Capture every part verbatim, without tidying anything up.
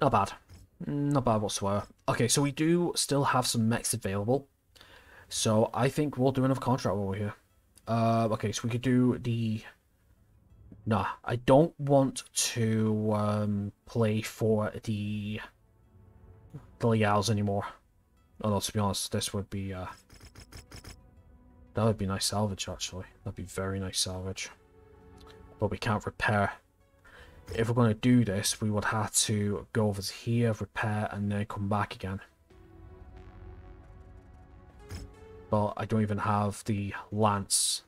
Not bad. Not bad whatsoever. Okay, so we do still have some mechs available. So I think we'll do another contract while we're here. Uh, okay, so we could do the... Nah, I don't want to um, play for the... the Leals anymore. Although, to be honest, this would be... Uh... That would be nice salvage, actually. That'd be very nice salvage. But we can't repair. If we're going to do this, we would have to go over to here, repair, and then come back again. But I don't even have the lances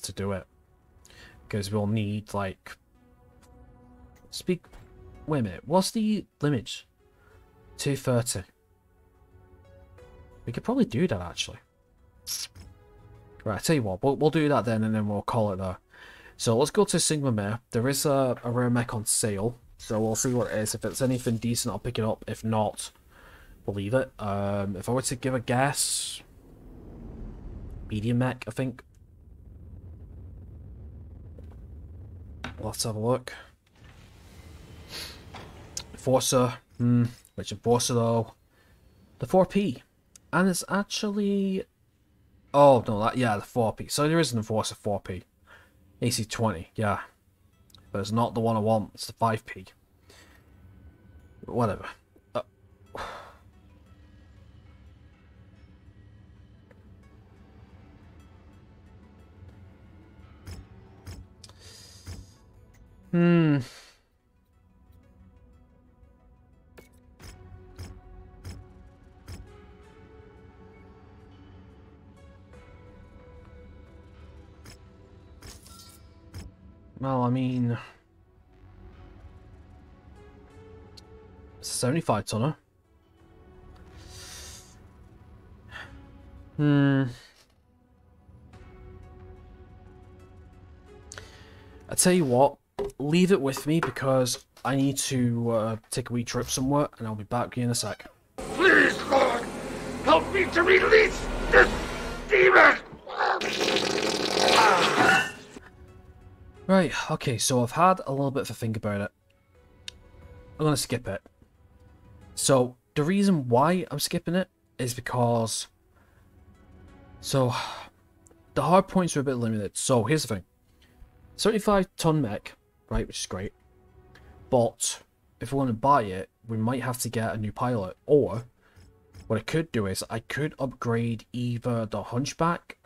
to do it. Because we'll need, like... Speak... Wait a minute. What's the limit? two thirty. We could probably do that, actually. Right, I tell you what. We'll, we'll do that then, and then we'll call it there. So let's go to Sigma Mare. There is a, a rare mech on sale, so we'll see what it is. If it's anything decent, I'll pick it up. If not, we'll leave it. Um, if I were to give a guess... Medium mech, I think. Let's have a look. Enforcer. Hmm, which Enforcer, though? The four P. And it's actually... Oh, no, that, yeah, the four P. So there is an Enforcer four P. A C twenty, yeah. But it's not the one I want, it's the five P. Whatever. Uh, hmm. Well, I mean, it's a seventy-five tonner. Hmm. I tell you what, leave it with me because I need to uh, take a wee trip somewhere, and I'll be back in a sec. Please, Lord, help me to release this demon. Right, okay, so I've had a little bit of a think about it. I'm going to skip it. So, the reason why I'm skipping it is because... So, the hard points are a bit limited. So, here's the thing. seventy-five ton mech, right, which is great. But, if we want to buy it, we might have to get a new pilot. Or, what I could do is, I could upgrade either the Hunchback,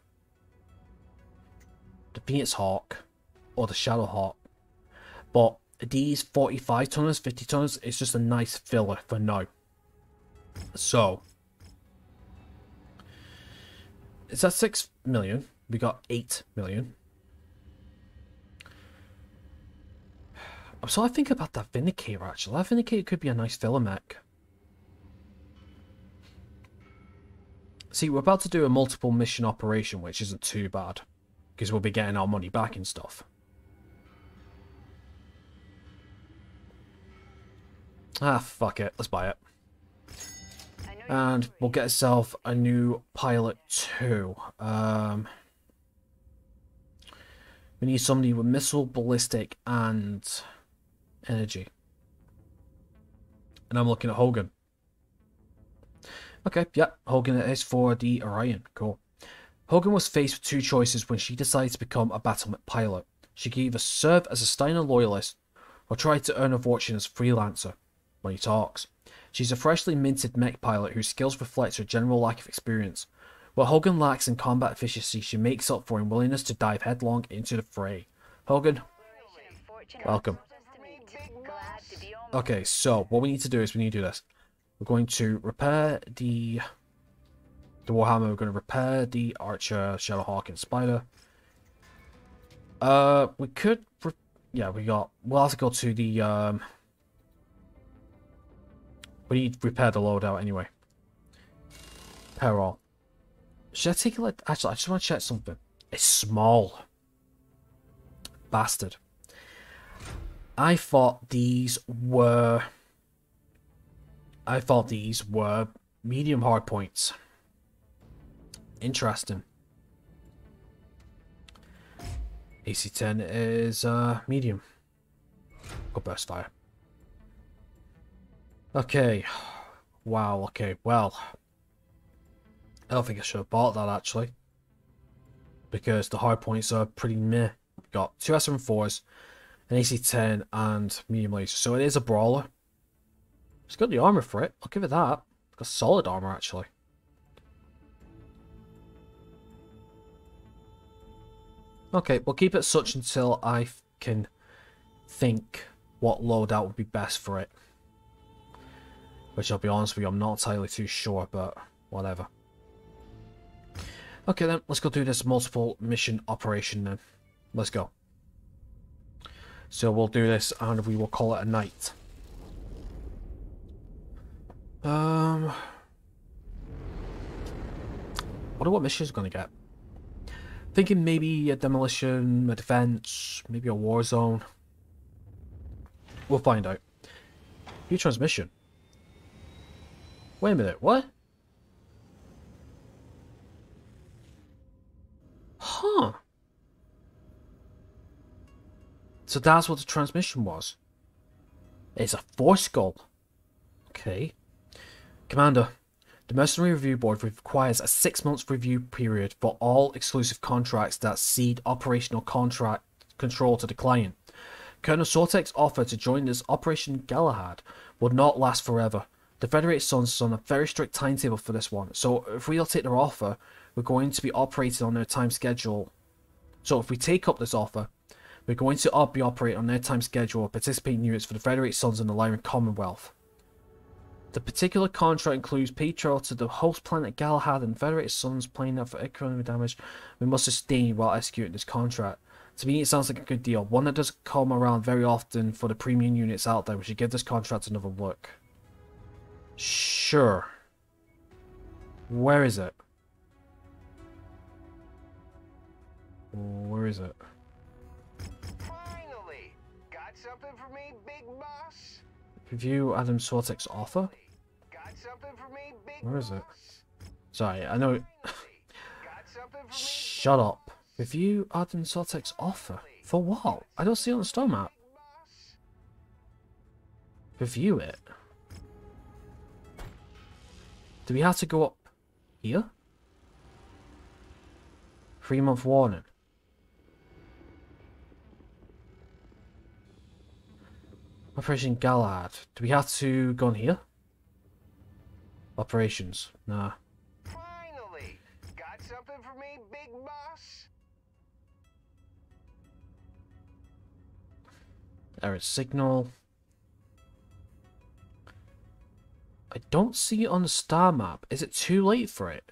the Phoenix Hawk, or the Shadowhawk. But these forty-five tonners, fifty tonners, it's just a nice filler for now. So it's at six million. We got eight million. So I think about that Vindicator, actually. That Vindicator could be a nice filler mech. See, we're about to do a multiple mission operation, which isn't too bad, because we'll be getting our money back and stuff. Ah, fuck it. Let's buy it. And we'll get ourselves a new pilot too. Um, we need somebody with missile, ballistic, and energy. And I'm looking at Hogan. Okay, yeah, Hogan it is for the Orion. Cool. Hogan was faced with two choices when she decided to become a battlement pilot. She could either serve as a Steiner loyalist or try to earn a fortune as a freelancer. Money talks. She's a freshly minted mech pilot whose skills reflect her general lack of experience. While Hogan lacks in combat efficiency, she makes up for in willingness to dive headlong into the fray. Hogan, welcome. Okay, so what we need to do is we need to do this. We're going to repair the the Warhammer. We're going to repair the Archer, Shadowhawk, and Spider. Uh, we could, yeah, we got. We'll have to go to the um. We need to repair the loadout anyway. Repair all. Should I take it like... Actually, I just want to check something. It's small. Bastard. I thought these were... I thought these were medium hard points. Interesting. A C ten is uh, medium. Got burst fire. Okay. Wow, okay, well. I don't think I should have bought that, actually. Because the hard points are pretty meh. Got two S M fours, an A C ten, and medium laser. So it is a brawler. It's got the armor for it. I'll give it that. It's got solid armor, actually. Okay, we'll keep it such until I can think what loadout would be best for it. Which, I'll be honest with you, I'm not entirely too sure, but whatever. Okay then, let's go do this multiple mission operation then. Let's go. So we'll do this and we will call it a night. Um, wonder what mission is going to get. Thinking maybe a demolition, a defense, maybe a war zone. We'll find out. New transmission. Wait a minute, what? Huh. So that's what the transmission was. It's a force goal. Okay. Commander, the Mercenary Review Board requires a six-month review period for all exclusive contracts that cede operational contract control to the client. Colonel Sortek's offer to join this Operation Galahad would not last forever. The Federated Suns is on a very strict timetable for this one, so if we don't take their offer, we're going to be operating on their time schedule. So if we take up this offer, we're going to be operating on their time schedule of participating units for the Federated Suns and the Lyran Commonwealth. The particular contract includes pay trail to the host planet Galahad and Federated Suns paying out for economic damage we must sustain while executing this contract. To me, it sounds like a good deal, one that doesn't come around very often for the premium units out there. We should give this contract another look. Sure. Where is it? Where is it? Finally! Got something for me, big boss? Review Adam Sortek's offer? Got something for me, big Where is it? Sorry, I know. Got something for me, shut up. Review Adam Sortek's offer? For what? I don't see it on the store map. Review it? Do we have to go up here? Three month warning. Operation Galahad. Do we have to go on here? Operations. Nah. Finally, got something for me, big boss? Error signal. I don't see it on the star map. Is it too late for it?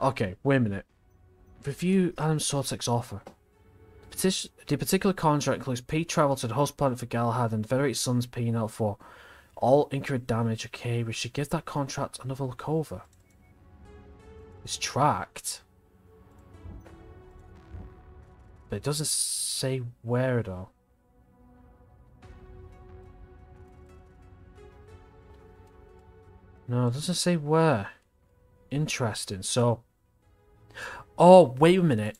Okay, wait a minute. Review Adam Sortek's offer. Petition, the particular contract includes paid travel to the host planet for Galahad and Federated Suns paying out for all incurred damage. Okay, we should give that contract another look over. It's tracked. But it doesn't say where though. No, it doesn't say where. Interesting, so... Oh, wait a minute.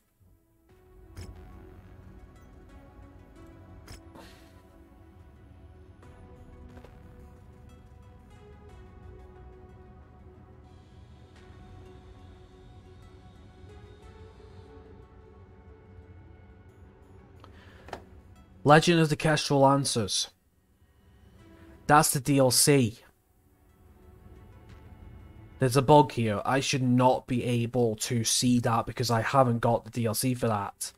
Legend of the Kestrel Answers. That's the D L C. There's a bug here. I should not be able to see that because I haven't got the D L C for that.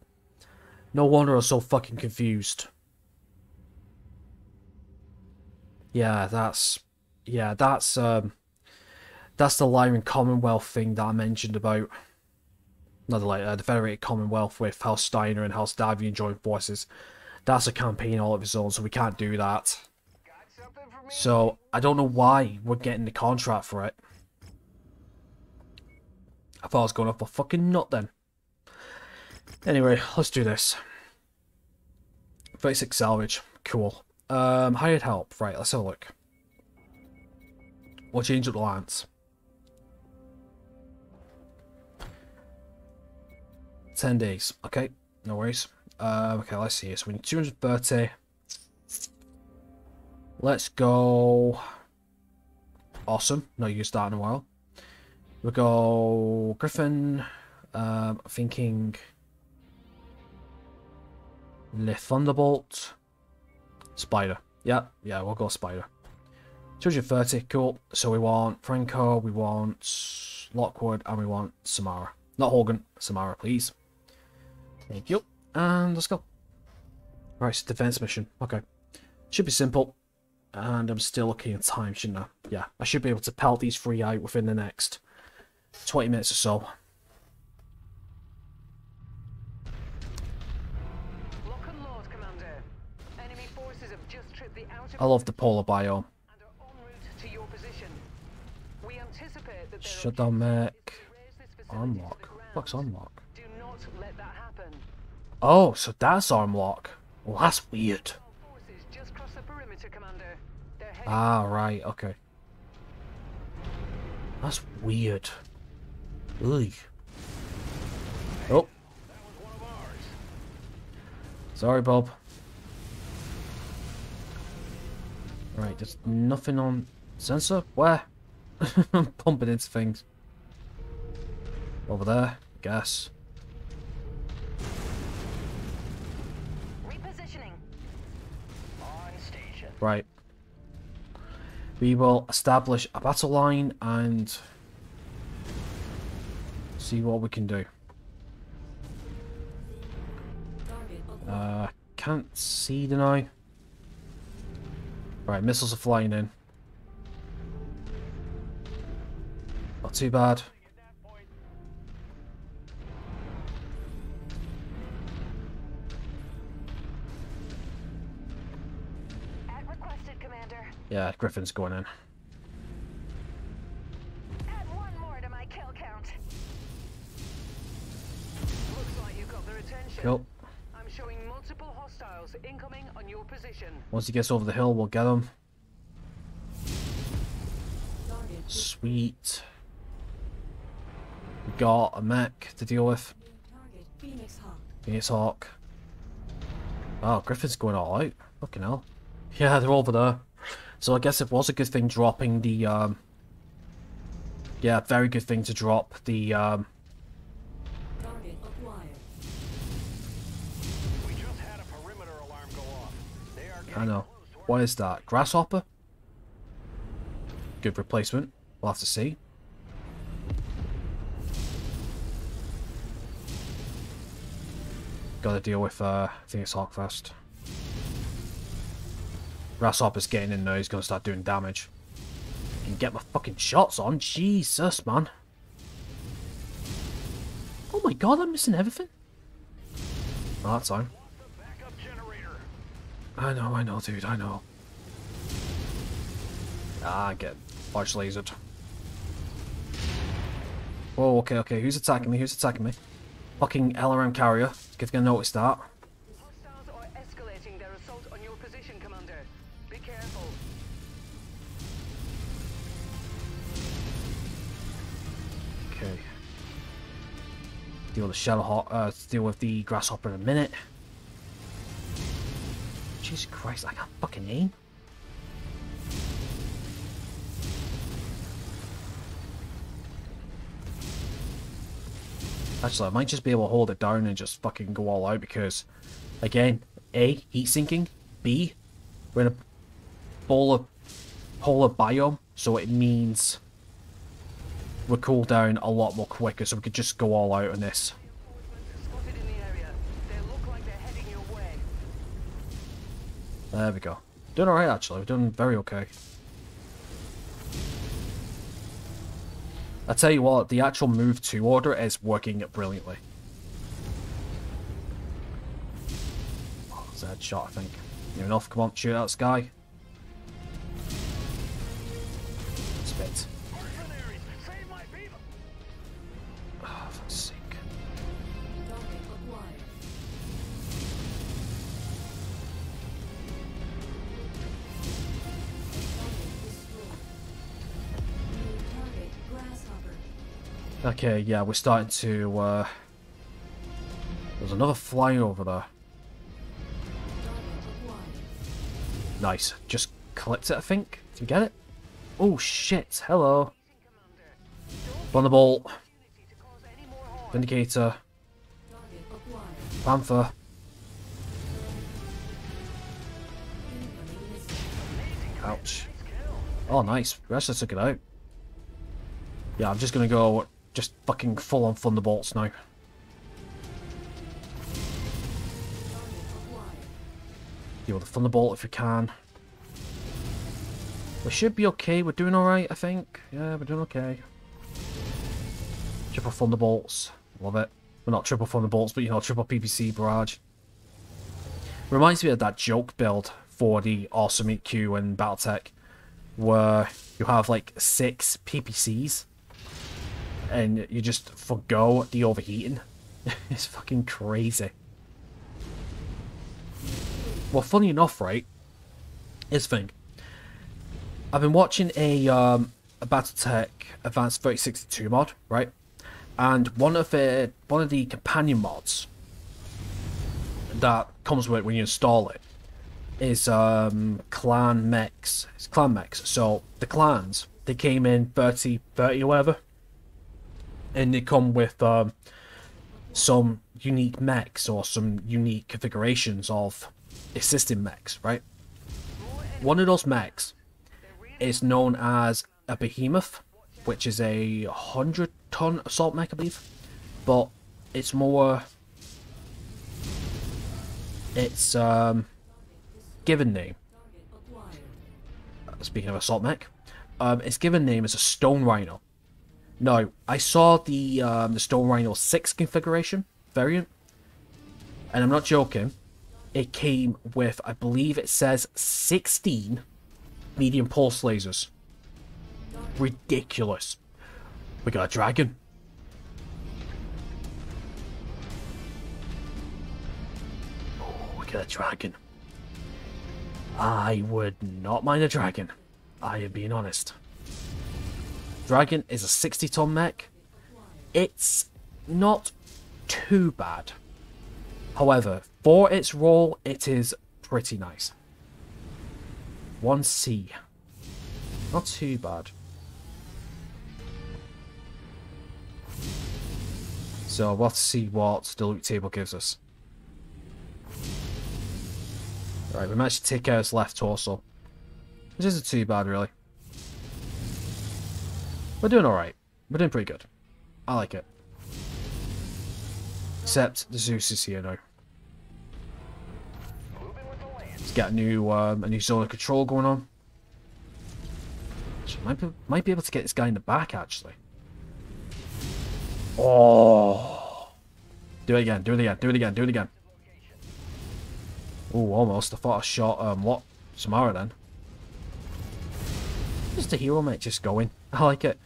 No wonder I'm so fucking confused. Yeah, that's... Yeah, that's... um, that's the Lyran Commonwealth thing that I mentioned about. Not like uh, the Federated Commonwealth with House Steiner and House Davian joined forces. That's a campaign all of its own, so we can't do that. So, I don't know why we're getting the contract for it. I thought I was going off a fucking nut then. Anyway, let's do this. thirty-six salvage. Cool. Um, hired help. Right, let's have a look. We'll change up the lance. ten days. Okay, No worries. Uh, okay, let's see. So we need two hundred thirty. Let's go... Awesome. Not used that in a while. We'll go... Griffin. Um, thinking... Le Thunderbolt. Spider. Yeah, yeah, we'll go Spider. two hundred thirty, cool. So we want Franco, we want Lockwood, and we want Samara. Not Hogan, Samara, please. Thank you. And let's go. Right, it's a defense mission. Okay. Should be simple. And I'm still looking at time, shouldn't I? Yeah, I should be able to pelt these three out within the next twenty minutes or so. I love the polar biome. Shut down mech. Armlock. What's armlock? Do not let that happen. Oh, so that's armlock. Well, that's weird. Just cross the perimeter, Commander. Ah, right, okay. That's weird. Ugh. Oh. Sorry, Bob. Right, there's nothing on sensor? Where? I'm pumping into things. Over there, I guess. Repositioning. On station. Right. We will establish a battle line and see what we can do. Uh, can't see the now. Right, missiles are flying in. Not too bad. At requested, Commander. Yeah, Griffin's going in. Add one more to my kill count. Looks like you got their attention. Cool. Showing multiple hostiles incoming on your position. Once he gets over the hill, we'll get him. Sweet. We got a mech to deal with. Phoenix Hawk. Phoenix Hawk. Wow, Griffin's going all out. Fucking hell. Yeah, they're over there. So I guess it was a good thing dropping the... Um... Yeah, very good thing to drop the... Um... I know. What is that? Grasshopper? Good replacement. We'll have to see. Gotta deal with, uh, I think it's Hawk first. Grasshopper's getting in now. He's gonna start doing damage. I can get my fucking shots on. Jesus, man. Oh my god, I'm missing everything. Oh, that's fine. I know, I know, dude, I know. Ah, I get large lasered. Oh, okay, okay, who's attacking me? Who's attacking me? Fucking L R M carrier. If you're gonna notice that. Hostiles are escalating their assault on your position, Commander. Be careful. Okay. Deal with the Shadowhawk, uh, deal with the Grasshopper in a minute. Jesus Christ, I can't fucking aim. Actually, I might just be able to hold it down and just fucking go all out because, again, A, heat sinking, B, we're in a polar, polar biome, so it means we're cooled down a lot more quicker, so we could just go all out on this. There we go. Doing alright actually, we're doing very okay. I tell you what, the actual move to order is working brilliantly. Oh, it's a headshot I think. Near enough, come on, shoot out this guy. Spit. Oh, for fuck's sake. Okay, yeah, we're starting to uh, There's another flying over there. Nice. Just clipped it, I think. Did we get it? Oh, shit. Hello. Thunderbolt. Vindicator. Panther. Ouch. Oh, nice. We actually took it out. Yeah, I'm just going to go just fucking full on Thunderbolts now. Deal with the Thunderbolt if we can. We should be okay. We're doing alright, I think. Yeah, we're doing okay. Triple Thunderbolts. Love it. We're not triple Thunderbolts, but you know, triple P P C barrage. Reminds me of that joke build for the Awesome E Q and Battletech, where you have like six P P Cs and you just forgo the overheating. It's fucking crazy. Well, funny enough, right? Here's the thing. I've been watching a, um, a Battletech Advanced thirty sixty-two mod, right? And one of the one of the companion mods that comes with it when you install it is um, clan mechs. It's clan mechs. So the clans, they came in thirty thirty or whatever, and they come with um, some unique mechs or some unique configurations of existing mechs, right? One of those mechs is known as a behemoth, which is a hundred ton assault mech, I believe, but it's more, it's um given name, speaking of assault mech, um its given name is a Stone Rhino. Now, I saw the um the Stone Rhino six configuration variant, and I'm not joking, it came with, I believe it says sixteen medium pulse lasers. Ridiculous. We got a Dragon. Oh, we got a Dragon. I would not mind a Dragon. I am being honest. Dragon is a sixty ton mech. It's not too bad. However, for its role, it is pretty nice. one C. Not too bad. So we'll have to see what the loot table gives us. Right, we managed to take out its left torso. Which isn't too bad, really. We're doing alright. We're doing pretty good. I like it. Except the Zeus is here now. Let's get a new um, a new zone of control going on. So might be, might be able to get this guy in the back, actually. Oh, do it again, do it again, do it again, do it again. Oh, almost. I thought I shot um what Samara then. Just a hero, mate, just going. I like it.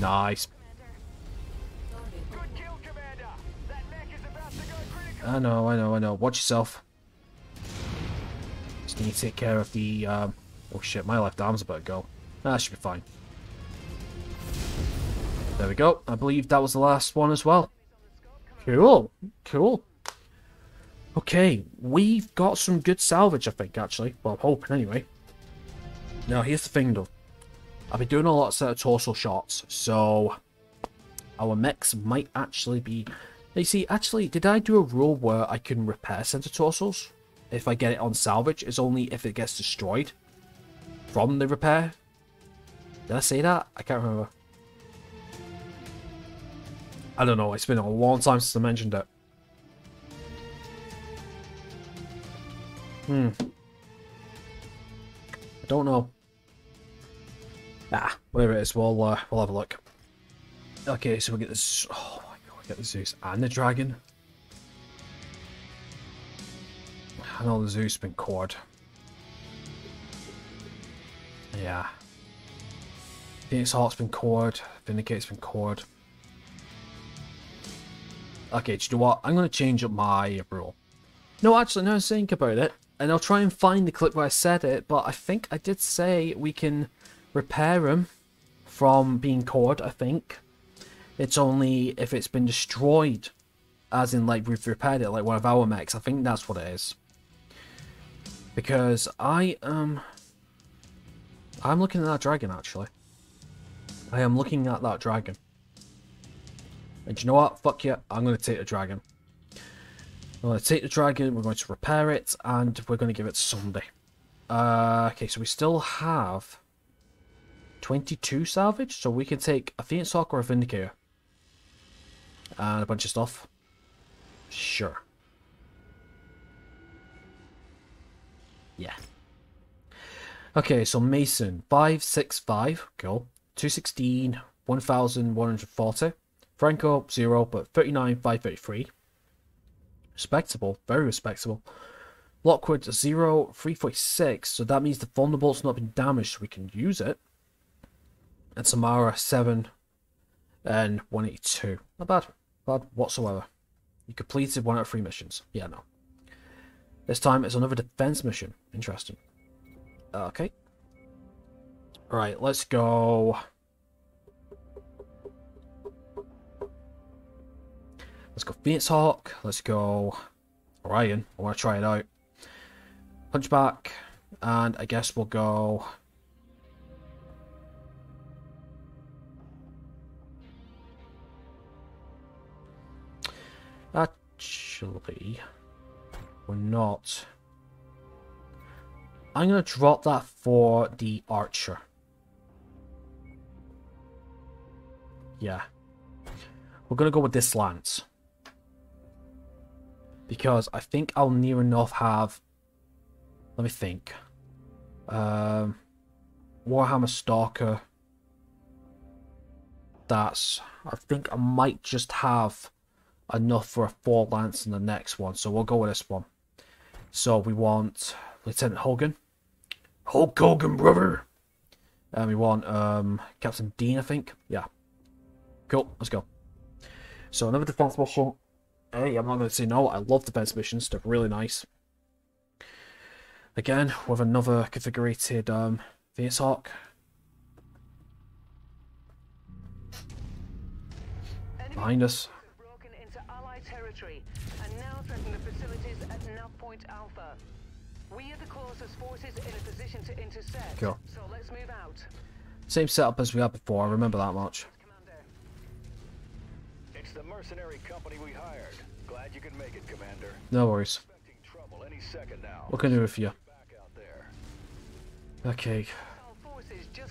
Nice. I know, I know, I know. Watch yourself. Just need to take care of the um oh shit, my left arm's about to go. That should be fine. There we go. I believe that was the last one as well. Cool. Cool. Okay. We've got some good salvage, I think, actually. Well, I'm hoping, anyway. Now, here's the thing, though. I've been doing a lot of set of torso shots, so our mechs might actually be... Now, you see, actually, did I do a rule where I can repair center torsos? If I get it on salvage, it's only if it gets destroyed from the repair. Did I say that? I can't remember. I don't know, it's been a long time since I mentioned it. Hmm. I don't know. Ah, whatever it is, we'll, uh, we'll have a look. Okay, so we get this... Oh my god, we get the Zeus and the Dragon. I know the Zeus has been cored. Yeah. Phoenix Hawk's been cored. Vindicator's been cored. Okay, do you know what? I'm going to change up my rule. No, actually, no, think about it. And I'll try and find the clip where I said it, but I think I did say we can repair him from being cored, I think. It's only if it's been destroyed, as in like we've repaired it, like one of our mechs. I think that's what it is. Because I am... Um, I'm looking at that dragon, actually. I am looking at that dragon. And you know what? Fuck yeah, I'm going to take the dragon. I'm going to take the dragon, we're going to repair it, and we're going to give it Sunday. Uh, okay, so we still have twenty-two salvage, so we can take a Phoenix Hawk or a Vindicator. And a bunch of stuff. Sure. Yeah. Okay, so Mason, five sixty-five, cool. two sixteen, one thousand one hundred forty. Franco, zero, but thirty-nine, five thirty-three. Respectable, very respectable. Lockwood, zero, three forty-six, so that means the Thunderbolt's not been damaged, so we can use it. And Samara, seven, and one eighty-two. Not bad, bad whatsoever. You completed one out of three missions. Yeah, no. This time it's another defense mission. Interesting. Okay. Alright, let's go... Let's go Phoenix Hawk. Let's go Orion. I want to try it out. Hunchback. And I guess we'll go... Actually, we're not... I'm going to drop that for the Archer. Yeah. We're going to go with this lance. Because I think I'll near enough have... Let me think. Um, Warhammer Stalker. That's... I think I might just have enough for a four lance in the next one. So we'll go with this one. So we want Lieutenant Hogan. Hulk Hogan, brother! And we want um, Captain Dean, I think. Yeah. Cool, let's go. So another defense mission. Hey, I'm not going to say no. I love defense missions. They're really nice. Again, with another configurated um, Phoenix Hawk. Behind us. ...broken into Allied territory and now threaten the facilities at Navpoint Alpha. We are the closest forces in a position to intercept. Cool. So let's move out. Same setup as we had before. I remember that much. The mercenary company we hired. Glad you could make it, Commander. No worries. Trouble any second now. What can I do with you? Okay.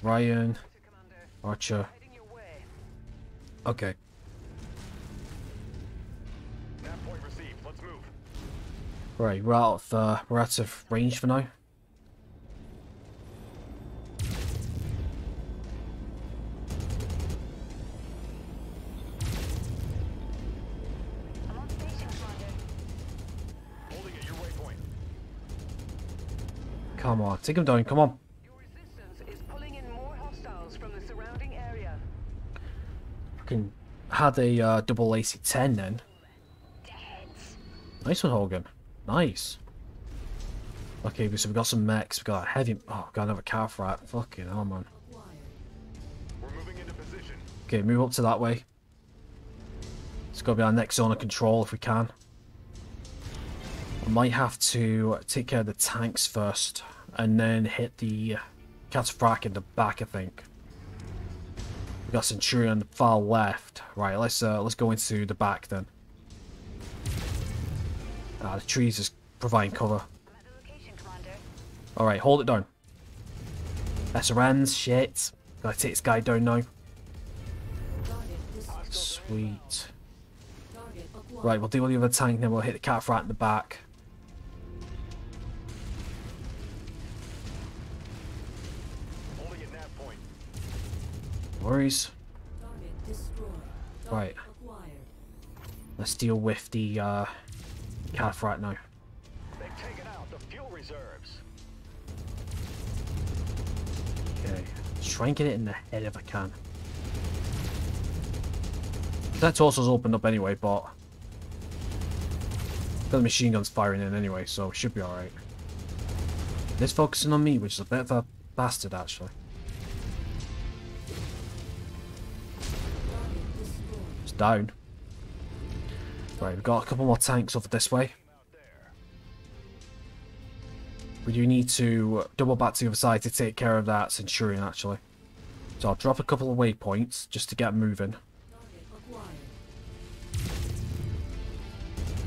Ryan. Archer. Okay. That point received. Let's move. Right, we're out of uh, we're out of range for now. Come on, take him down, come on. Your resistance is pulling in more hostiles from the surrounding area. Fucking had a uh, double A C ten then. Nice one, Hogan. Nice. Okay, so we've got some mechs, we've got a heavy... Oh, got another Cataphract. Fucking hell, man. We're moving into position. Okay, move up to that way. It's got to be our next zone of control if we can. I might have to take care of the tanks first. And then hit the Cataphract in the back, I think. We got Centurion on the far left. Right, let's uh, let's go into the back then. Ah, the trees is providing cover. Alright, hold it down. S R Ns, shit. Gotta take this guy down now. Sweet. Right, we'll deal with the other tank, then we'll hit the Cataphract in the back. No worries. Right. Let's deal with the uh, Cataphract now. They've taken out the fuel reserves. Okay, try and get it in the head if I can. That torso's opened up anyway, but the machine gun's firing in anyway, so it should be alright. It's focusing on me, which is a bit of a bastard, actually. down. Right, we've got a couple more tanks over this way. We do need to double back to the other side to take care of that Centurion, actually. So I'll drop a couple of waypoints just to get moving.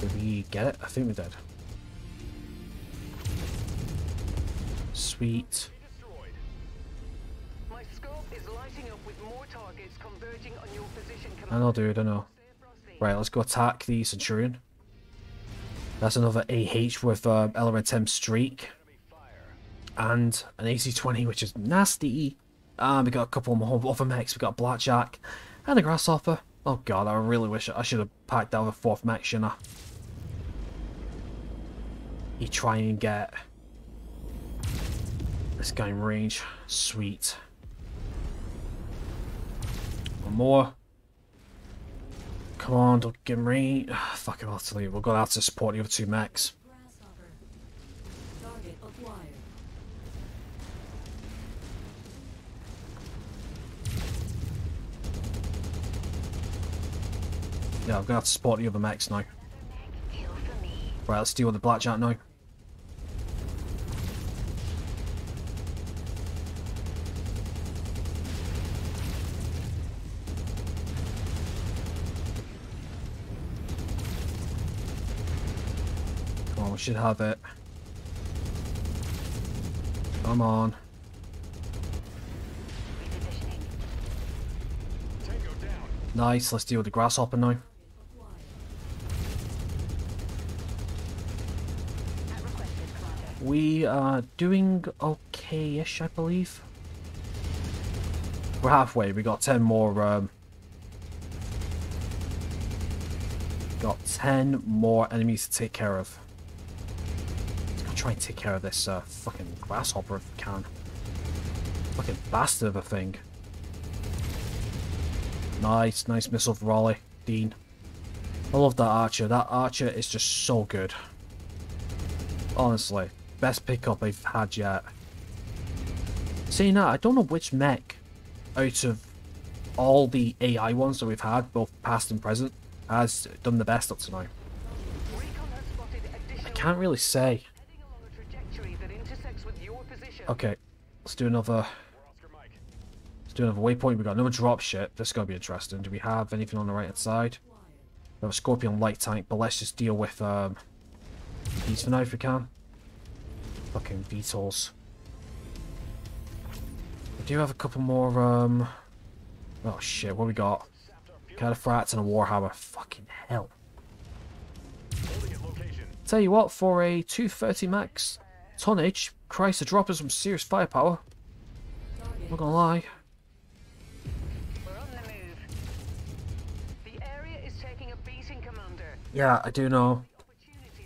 Did we get it? I think we did. Sweet. I know, dude, I know. Right, let's go attack the Centurion. That's another A H with um, L R M streak. And an A C twenty, which is nasty. And we got a couple more other mechs. We got Blackjack and a Grasshopper. Oh god, I really wish I, I should have packed out a fourth mech, shouldn't I? You try and get this guy in range. Sweet. One more. Come on, don't give me. Oh, fuck it, I'll tell you. We're going to have to support the other two mechs. Yeah, I'm going to have to support the other mechs now. Right, let's deal with the Blackjack now. We should have it. Come on. Nice, let's deal with the Grasshopper now. We are doing okay-ish, I believe. We're halfway, we got ten more, um... got ten more enemies to take care of. Try and take care of this uh, fucking Grasshopper if we can. Fucking bastard of a thing. Nice, nice missile volley, Dean. I love that Archer. That Archer is just so good. Honestly, best pickup I've had yet. Seeing that, I don't know which mech out of all the A I ones that we've had, both past and present, has done the best up to now. I can't really say. Okay, let's do another. Let's do another waypoint. We got another drop ship. This is gonna be interesting. Do we have anything on the right hand side? We have a Scorpion light tank, but let's just deal with um, these for now if we can. Fucking Vitals. We do have a couple more. Um, oh shit, what we got? Cataphract and a Warhammer. Fucking hell. Tell you what, for a two thirty max tonnage. Christ, the drop is some serious firepower. I'm not gonna lie. We're on the move. The area is taking a beating, Commander. Yeah, I do know.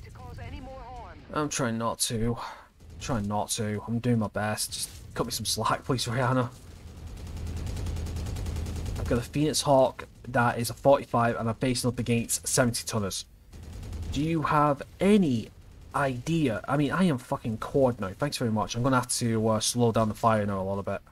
To cause any more harm. I'm trying not to. I'm trying not to. I'm doing my best. Just cut me some slack, please, Rihanna. I've got a Phoenix Hawk that is a forty-five, and I'm facing up against seventy tonners. Do you have any idea? I mean, I am fucking cord now. Thanks very much. I'm gonna have to uh, slow down the fire now a little bit.